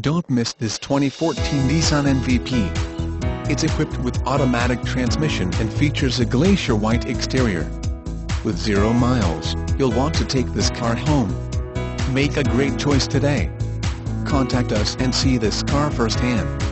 Don't miss this 2014 Nissan MVP. It's equipped with automatic transmission and features a glacier white exterior. With 0 miles, you'll want to take this car home. Make a great choice today. Contact us and see this car firsthand.